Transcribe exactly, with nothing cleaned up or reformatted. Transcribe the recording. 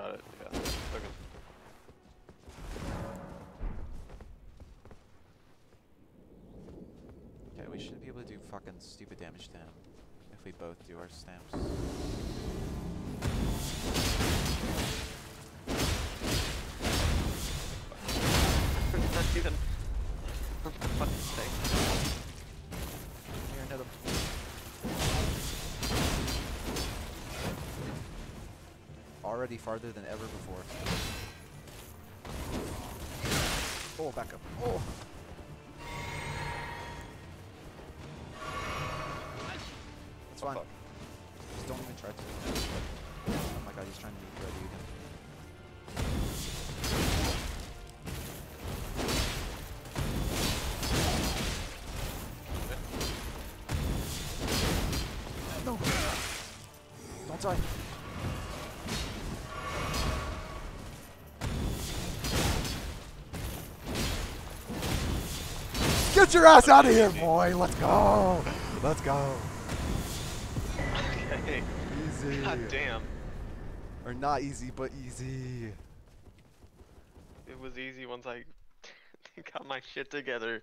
Got it, yeah. Okay. Okay, we should be able to do fucking stupid damage to him if we both do our stamps. That's even... What the fuck is that? Here, another... Already farther than ever before. Oh, back up. Oh! It's fine. Oh, just don't even try to. Oh my god, he's trying to be ready again. No! Don't die! Get your ass out of here, boy! Let's go! Let's go! Okay. Easy. God damn. Or not easy, but easy. It was easy once I got my shit together.